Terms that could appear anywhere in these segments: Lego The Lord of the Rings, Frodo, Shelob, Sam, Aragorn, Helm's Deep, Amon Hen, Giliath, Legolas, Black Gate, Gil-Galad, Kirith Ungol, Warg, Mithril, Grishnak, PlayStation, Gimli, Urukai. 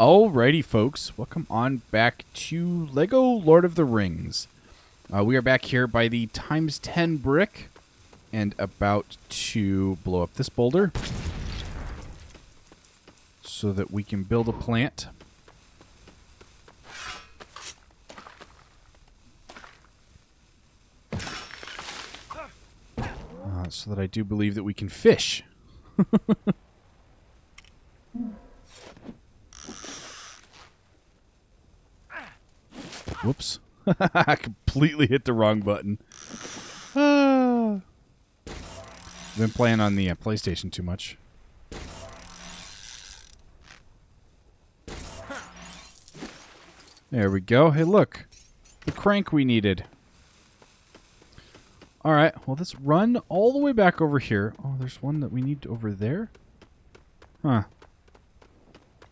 Alrighty, folks, welcome on back to Lego Lord of the Rings. We are back here by the ×10 brick and about to blow up this boulder so that we can build a plant. So that I do believe that we can fish. Whoops. I completely hit the wrong button. I've been playing on the PlayStation too much. There we go. Hey, look. The crank we needed. Alright, well, let's run all the way back over here. Oh, there's one that we need over there? Huh.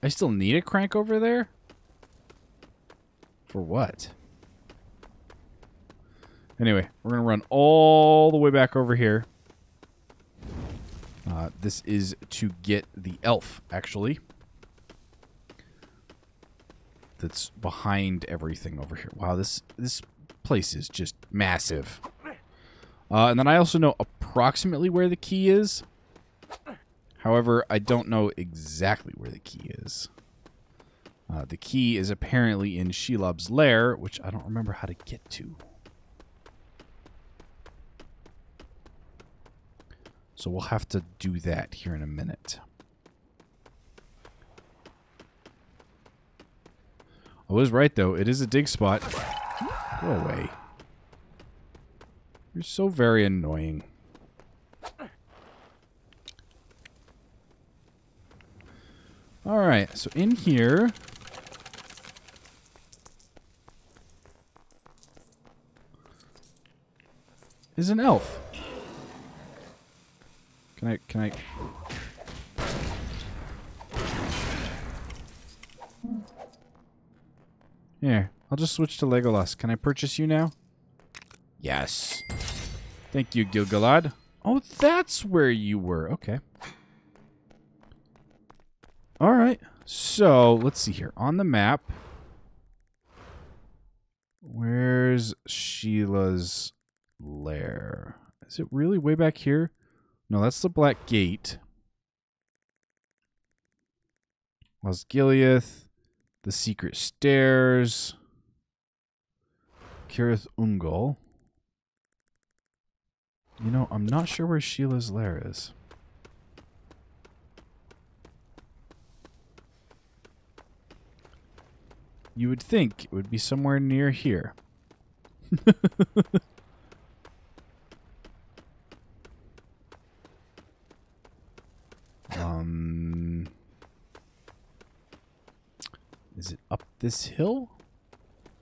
I still need a crank over there? For what? Anyway, we're going to run all the way back over here. This is to get the elf, actually. That's behind everything over here. Wow, this place is just massive. And then I also know approximately where the key is. However, I don't know exactly where the key is. The key is apparently in Shelob's lair, which I don't remember how to get to. So we'll have to do that here in a minute. I was right, though. It is a dig spot. Go away. You're so very annoying. Alright, so in here... is an elf. Can I... Here, I'll just switch to Legolas. Can I purchase you now? Yes. Thank you, Gil-Galad. Oh, that's where you were. Okay. All right. So, let's see here. On the map, where's Sheila's lair? Is it really way back here? No, that's the Black Gate. Was Giliath, the Secret Stairs, Kirith Ungol. You know, I'm not sure where Sheila's lair is. You would think it would be somewhere near here. Is it up this hill?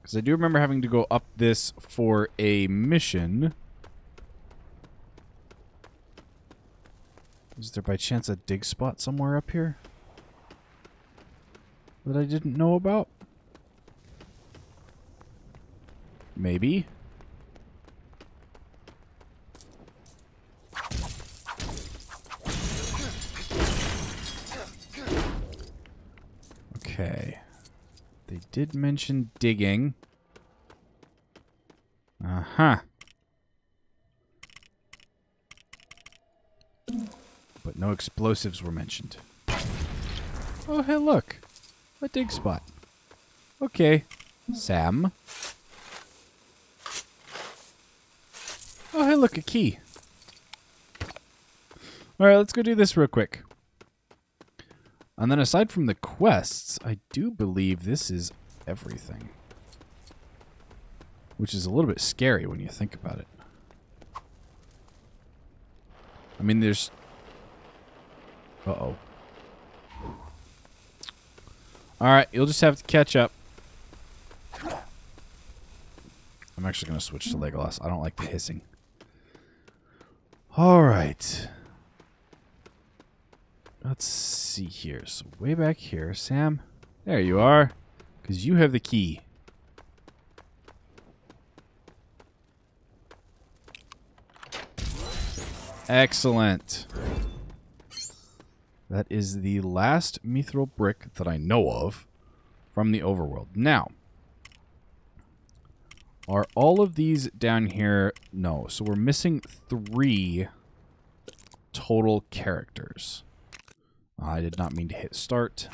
Because I do remember having to go up this for a mission. Is there by chance a dig spot somewhere up here that I didn't know about? Maybe. Okay. They did mention digging. Uh-huh. But no explosives were mentioned. Oh, hey, look. A dig spot. Okay, Sam. Oh, hey, look, a key. All right, let's go do this real quick. And then aside from the quests, I do believe this is everything. Which is a little bit scary when you think about it. I mean, there's... Uh-oh. Alright, you'll just have to catch up. I'm actually going to switch to Legolas. I don't like the hissing. Alright. Let's see here. So way back here, Sam. There you are. Because you have the key. Excellent. That is the last Mithril brick that I know of. from the overworld. Now, are all of these down here? No. So we're missing 3 total characters. I did not mean to hit start.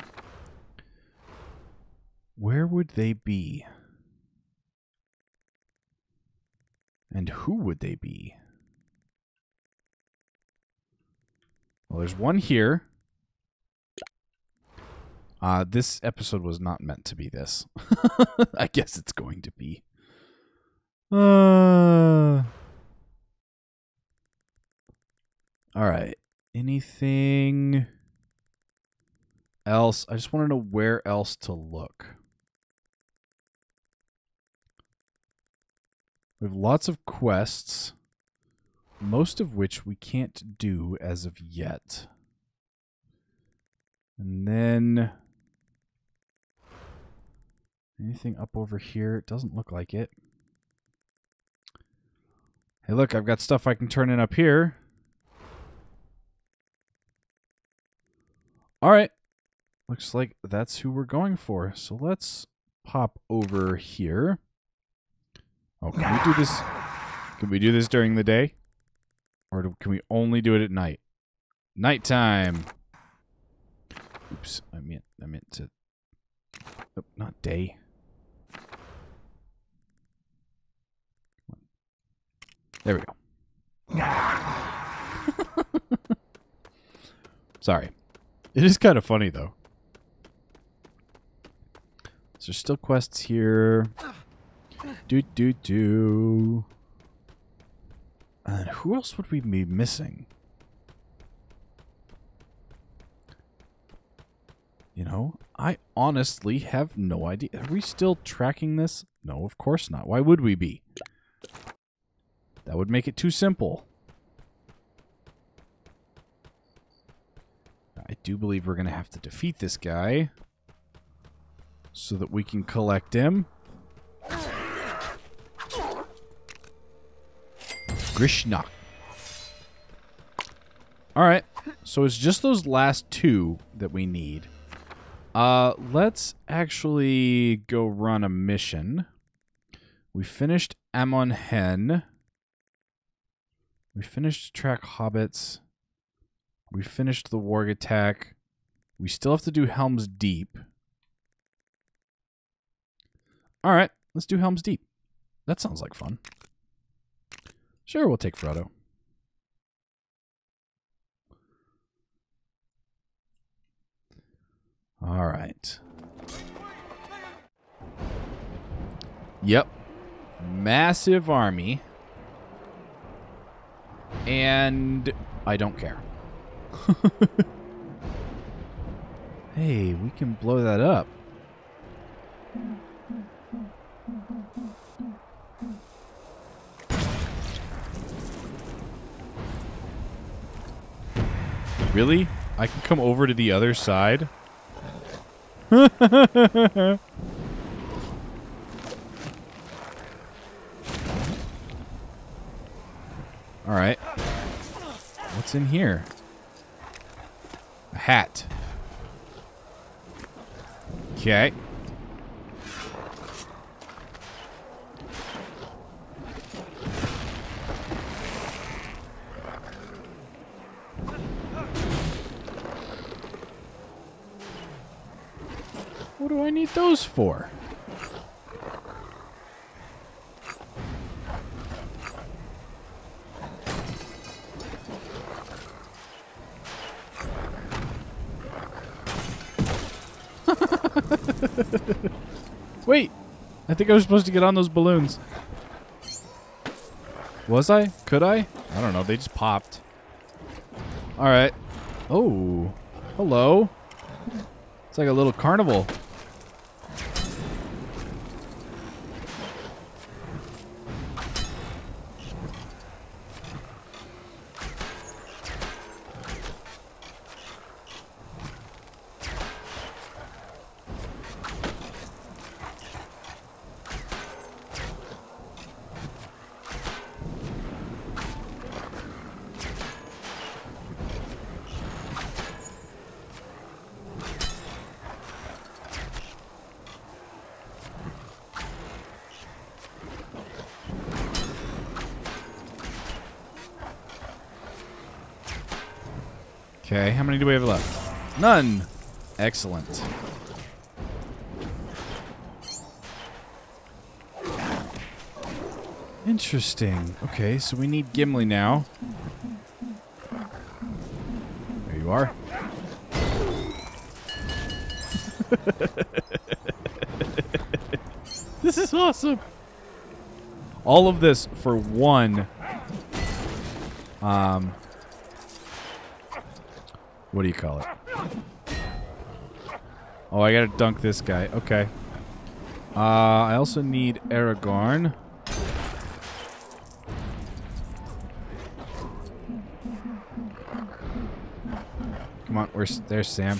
Where would they be? And who would they be? Well, there's one here. This episode was not meant to be this. I guess it's going to be. All right. Anything else? I just want to know where else to look. We have lots of quests, most of which we can't do as of yet. And then anything up over here? It doesn't look like it. Hey, look, I've got stuff I can turn in up here. All right. Looks like that's who we're going for. So let's pop over here. Oh, can we do this? Can we do this during the day? Or can we only do it at night? Nighttime. Oops, I meant to... Nope, not day. There we go. Sorry. It is kind of funny, though. So there's still quests here. Do. And who else would we be missing? You know, I honestly have no idea. Are we still tracking this? No, of course not. Why would we be? That would make it too simple. I do believe we're going to have to defeat this guy so that we can collect him. Grishnak. Alright, so it's just those last 2 that we need. Let's actually go run a mission. We finished Amon Hen. We finished Track Hobbits. We finished the Warg Attack. We still have to do Helm's Deep. Alright, let's do Helm's Deep. That sounds like fun. Sure, we'll take Frodo. All right. Yep. Massive army. And I don't care. Hey, we can blow that up. Really? I can come over to the other side? Alright. What's in here? A hat. Okay. What do I need those for? Wait, I think I was supposed to get on those balloons. Was I? Could I? I don't know. They just popped. All right. Oh, hello. It's like a little carnival. Okay, how many do we have left? None. Excellent. Interesting. Okay, so we need Gimli now. There you are. This is awesome. All of this for one. What do you call it? Oh, I gotta dunk this guy. Okay. I also need Aragorn. Come on, there's Sam.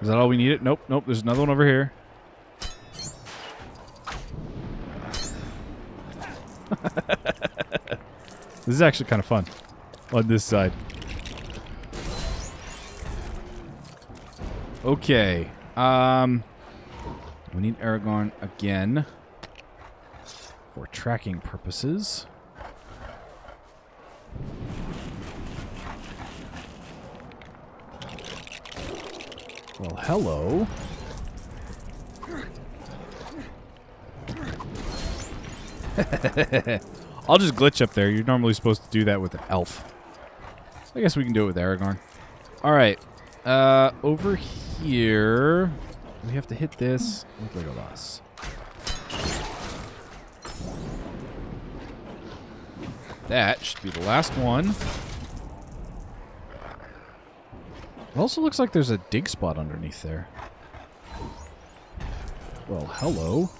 Is that all we needed? Nope, nope. There's another one over here. This is actually kind of fun on this side. Okay. We need Aragorn again. For tracking purposes. Well, hello. I'll just glitch up there. You're normally supposed to do that with an elf. I guess we can do it with Aragorn. Alright. Over here, we have to hit this with Legolas. That should be the last one. It also looks like there's a dig spot underneath there. Well, hello.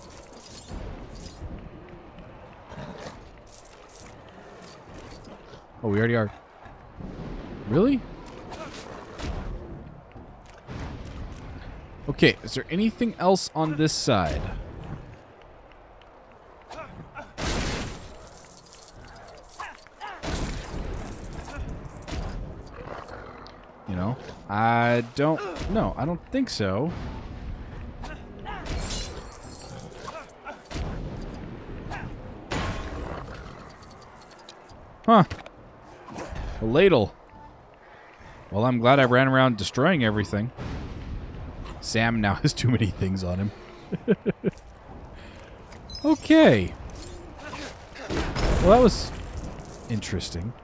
Oh, we already are. Really? Okay, is there anything else on this side? I don't know. I don't think so. Huh. A ladle. Well, I'm glad I ran around destroying everything. Sam now has too many things on him. Okay. Well, that was interesting.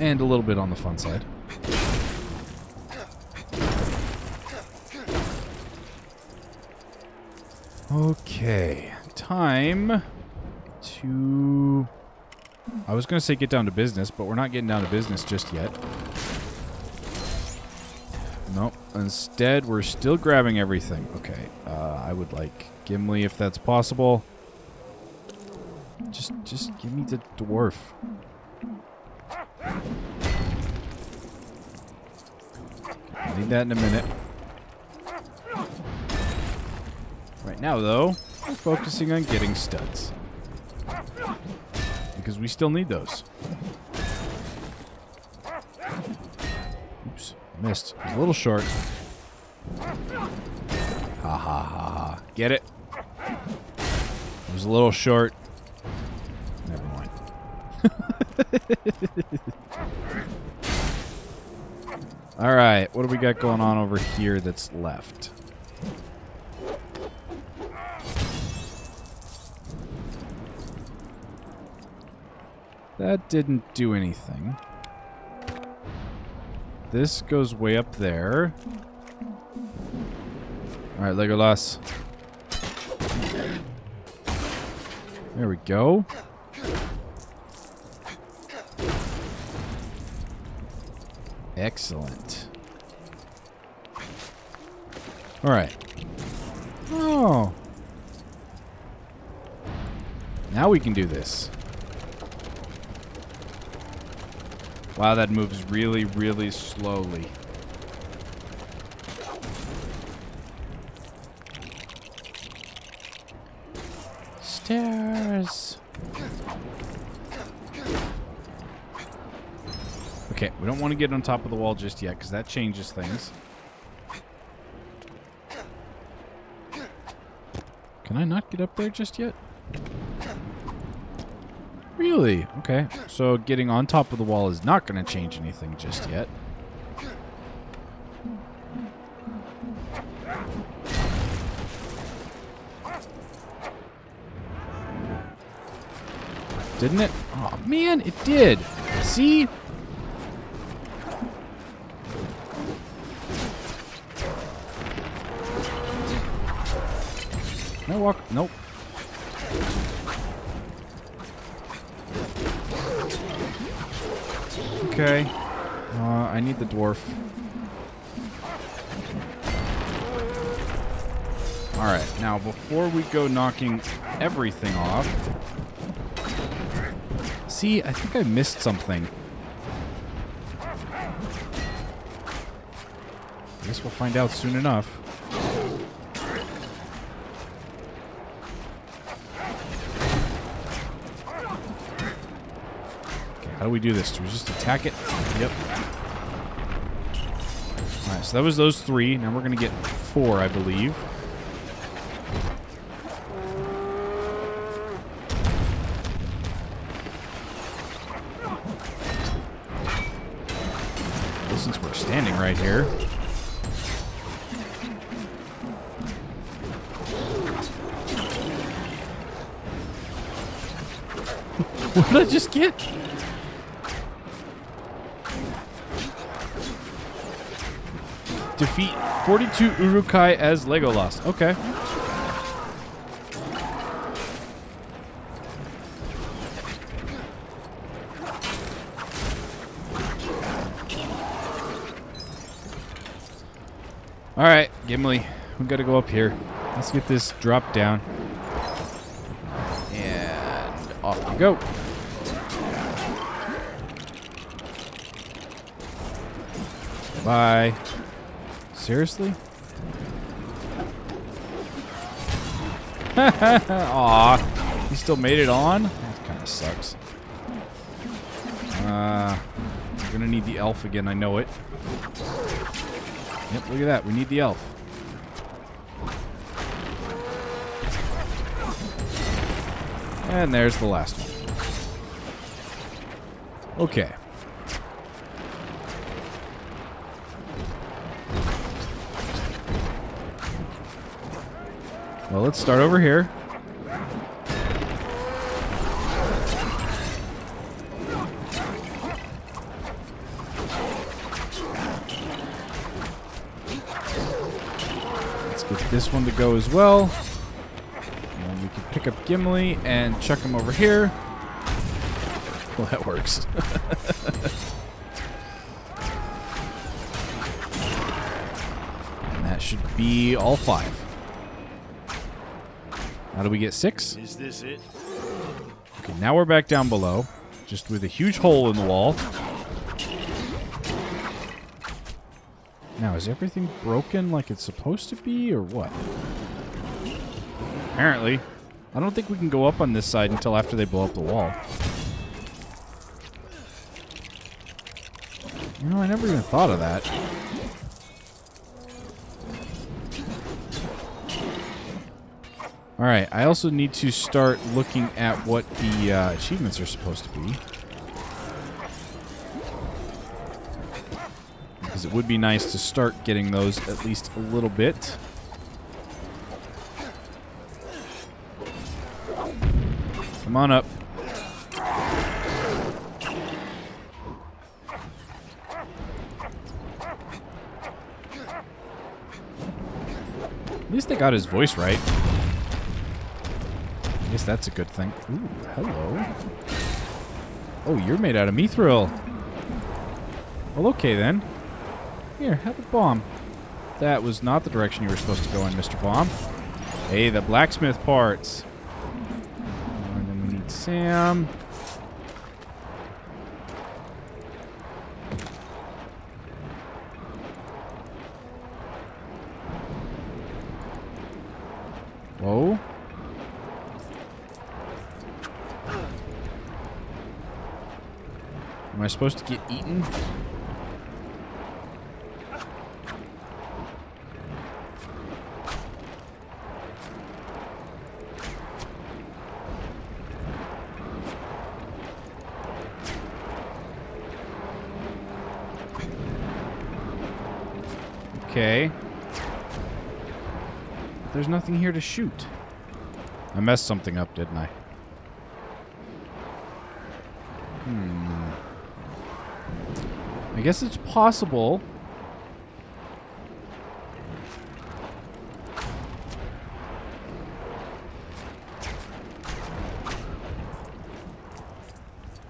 And a little bit on the fun side. Okay, time to... I was going to say get down to business, but we're not getting down to business just yet. Nope. Instead, we're still grabbing everything. Okay, I would like Gimli if that's possible. Just give me the dwarf. I'll need that in a minute. Right now, though, we're focusing on getting studs. Because we still need those. Oops, missed. It was a little short. Ha ha ha ha. Get it? It was a little short. Never mind. Alright, what do we got going on over here that's left? That didn't do anything. This goes way up there. Alright, Legolas. There we go. Excellent. Alright. Oh. Now we can do this. Wow, that moves really, really slowly. stairs. Okay, we don't want to get on top of the wall just yet, because that changes things. Can I not get up there just yet? Really? Okay. So getting on top of the wall is not going to change anything just yet. Didn't it? Oh man, it did. See? Can I walk? Nope. Okay. I need the dwarf. Alright, now before we go knocking everything off... See, I think I missed something. I guess we'll find out soon enough. Okay, how do we do this? Do we just attack it? Yep. Alright, so that was those three. Now we're going to get four, I believe. Right here. What did I just get? Defeat 42 Urukai as Legolas. Okay. Alright, Gimli, we gotta go up here. Let's get this drop down. And off we go. Bye. Seriously? Aw, he still made it on? That kinda sucks. I'm gonna need the elf again, I know it. Yep, look at that. We need the elf. And there's the last one. Okay. Well, let's start over here. This one to go as well. And we can pick up Gimli and chuck him over here. Well, that works. And that should be all five. How do we get six? Is this it? Okay, now we're back down below, just with a huge hole in the wall. Now, is everything broken like it's supposed to be, or what? Apparently. I don't think we can go up on this side until after they blow up the wall. You know, I never even thought of that. Alright, I also need to start looking at what the achievements are supposed to be. It would be nice to start getting those at least a little bit. Come on up. At least they got his voice right. I guess that's a good thing. Ooh, hello. Oh, you're made out of Mithril. Well, okay then. Here, have a bomb. That was not the direction you were supposed to go in, Mr. Bomb. Hey, the blacksmith parts. And then we need Sam. Whoa. I supposed to get eaten? Okay. There's nothing here to shoot. I messed something up, didn't I? I guess it's possible.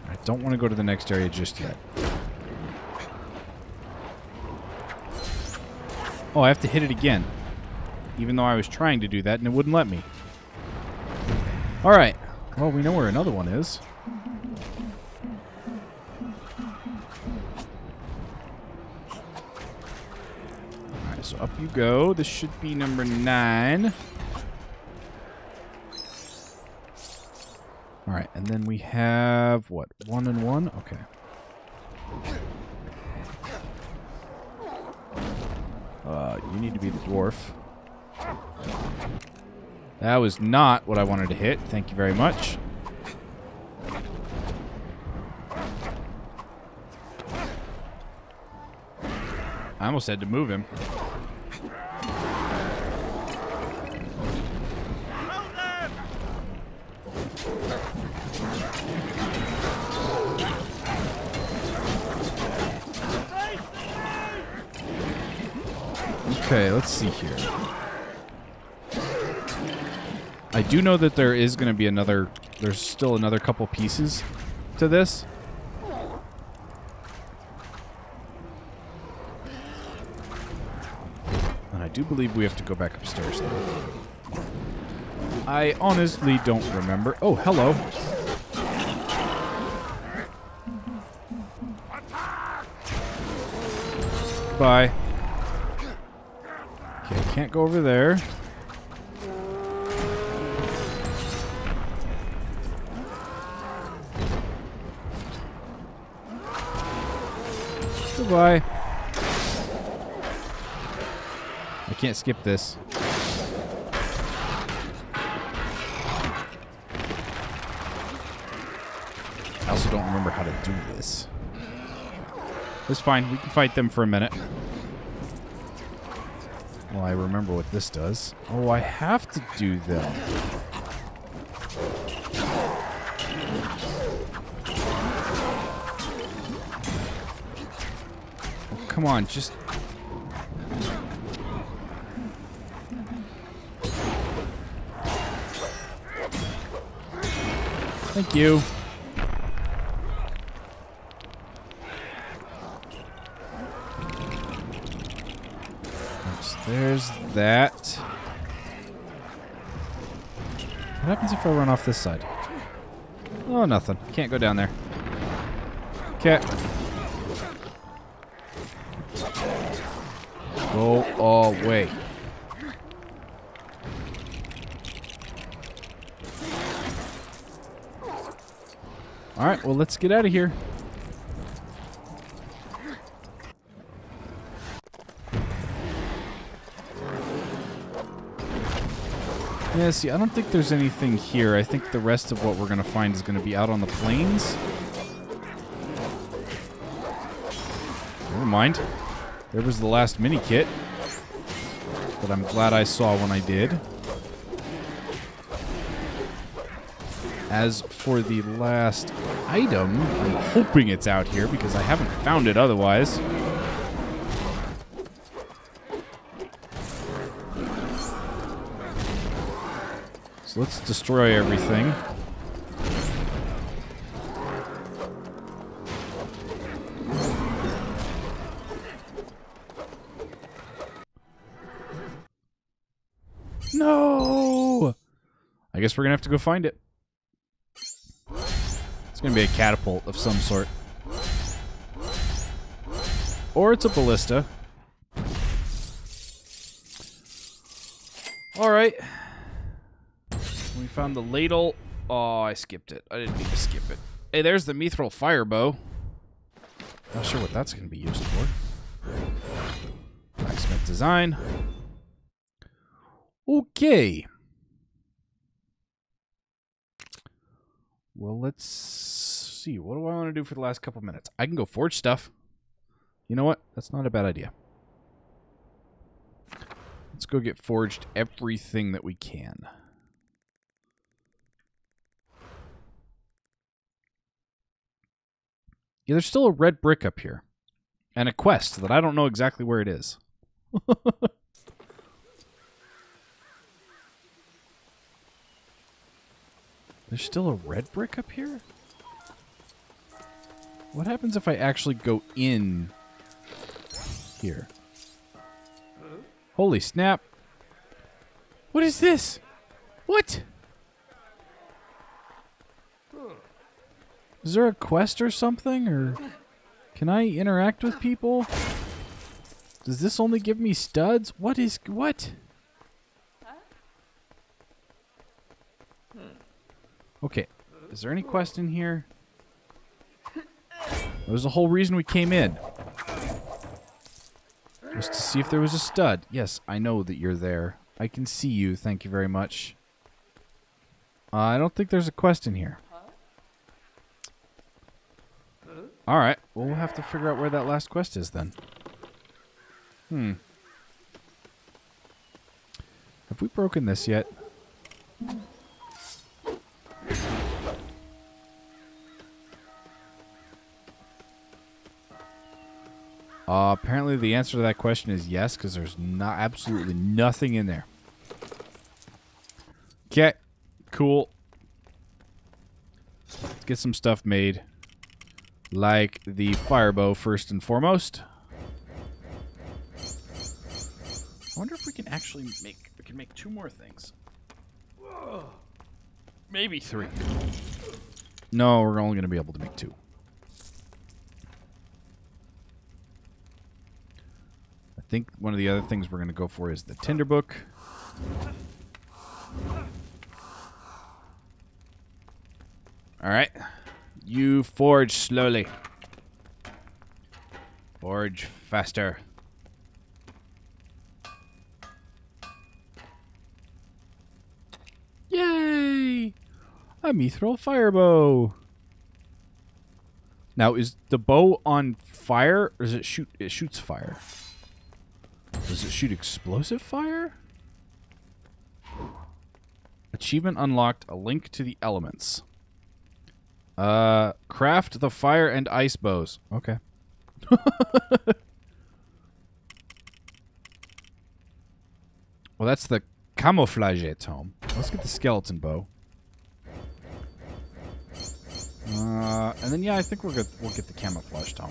I don't want to go to the next area just yet. Oh, I have to hit it again. Even though I was trying to do that and it wouldn't let me. Alright. Well, we know where another one is. Alright, so up you go. This should be number 9. Alright, and then we have, what, 1 and 1? Okay. You need to be the dwarf. That was not what I wanted to hit. Thank you very much. I almost had to move him. Okay, let's see here. I do know that there is going to be another... There's still another couple pieces to this. And I do believe we have to go back upstairs though. I honestly don't remember. Oh, hello. Bye. Can't go over there. Goodbye. I can't skip this. I also don't remember how to do this. It's fine. We can fight them for a minute. Well, I remember what this does. Oh, I have to do them. Oh, come on, just... Thank you. There's that. What happens if I run off this side? Oh, nothing. Can't go down there. Okay. Go away. Alright, well, let's get out of here. Yeah, see, I don't think there's anything here. I think the rest of what we're going to find is going to be out on the plains. Never mind. There was the last mini-kit that I'm glad I saw when I did. As for the last item, I'm hoping it's out here because I haven't found it otherwise. Let's destroy everything. No! I guess we're gonna have to go find it. It's gonna be a catapult of some sort. Or it's a ballista. Alright. We found the ladle. Oh, I skipped it. I didn't mean to skip it. Hey, there's the Mithril firebow. Not sure what that's going to be used for. Blacksmith design. Okay. Well, let's see. What do I want to do for the last couple minutes? I can go forge stuff. You know what? That's not a bad idea. Let's go get forged everything that we can. Yeah, there's still a red brick up here. And a quest that I don't know exactly where it is. There's still a red brick up here? What happens if I actually go in here? Holy snap. What is this? What? Is there a quest or something? Or can I interact with people? Does this only give me studs? What is... what? Okay, is there any quest in here? That was the whole reason we came in. Was to see if there was a stud. Yes, I know that you're there. I can see you, thank you very much. I don't think there's a quest in here. Alright, well we'll have to figure out where that last quest is then. Have we broken this yet? Apparently the answer to that question is yes, because there's not absolutely nothing in there. Okay, cool. Let's get some stuff made. Like the firebow first and foremost. I wonder if we can actually make... we can make two more things. Whoa. Maybe three. No, we're only going to be able to make two. I think one of the other things we're going to go for is the Tinder book. Alright. You forge slowly. Forge faster. Yay! A Mithril firebow. Now, is the bow on fire, or does it shoot? It shoots fire. Does it shoot explosive fire? Achievement unlocked. A link to the elements. Craft the fire and ice bows. Okay. Well, that's the camouflage tome. Let's get the skeleton bow. And then, yeah, I think we'll get the camouflage tome.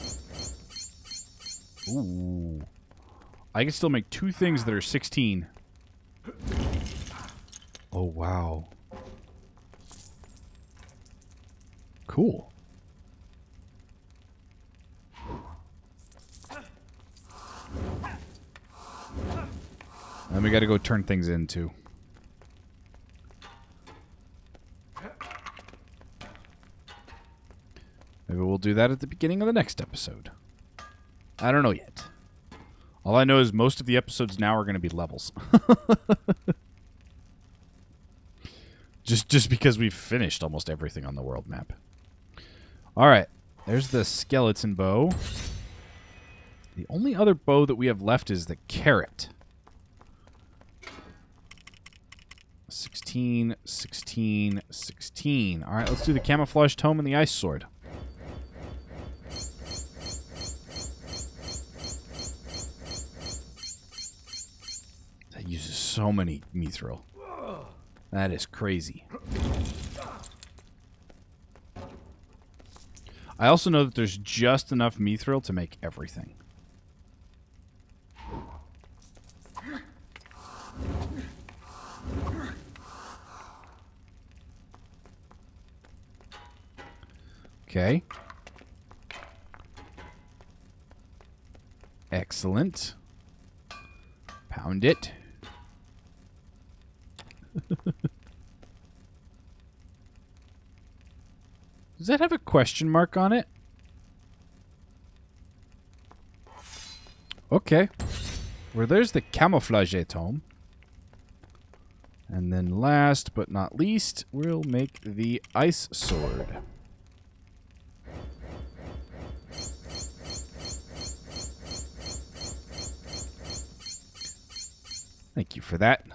Ooh. I can still make two things that are 16. Oh, wow. Cool. And we gotta go turn things in, too. Maybe we'll do that at the beginning of the next episode. I don't know yet. All I know is most of the episodes now are going to be levels. just because we've finished almost everything on the world map. All right. There's the skeleton bow. The only other bow that we have left is the carrot. 16, 16, 16. All right, let's do the camouflage tome and the ice sword. Uses so many Mithril. That is crazy. I also know that there's just enough Mithril to make everything. Okay. Excellent. Pound it. Does that have a question mark on it? Okay. Well, there's the camouflaged home. And then last but not least, we'll make the ice sword. Thank you for that.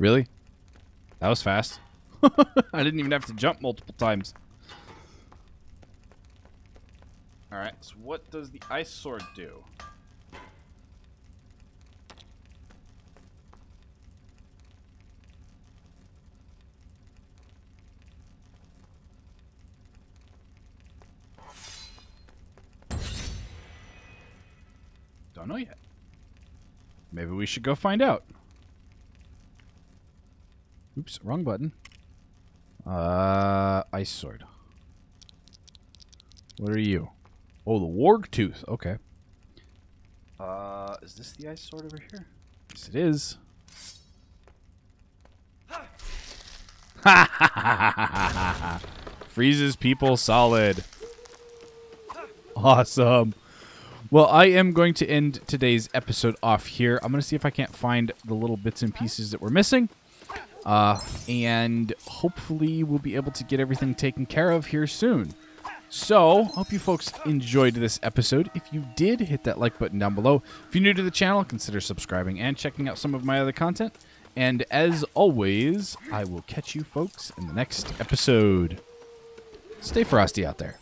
Really? That was fast. I didn't even have to jump multiple times. Alright, so what does the ice sword do? Don't know yet. Maybe we should go find out. Oops, wrong button. Ice sword. What are you? Oh, the warg tooth. Okay. Is this the ice sword over here? Yes, it is. Ha! Freezes people solid. Awesome. Well, I am going to end today's episode off here. I'm going to see if I can't find the little bits and pieces that we're missing. And hopefully we'll be able to get everything taken care of here soon. So, hope you folks enjoyed this episode. If you did, hit that like button down below. If you're new to the channel, consider subscribing and checking out some of my other content. And as always, I will catch you folks in the next episode. Stay frosty out there.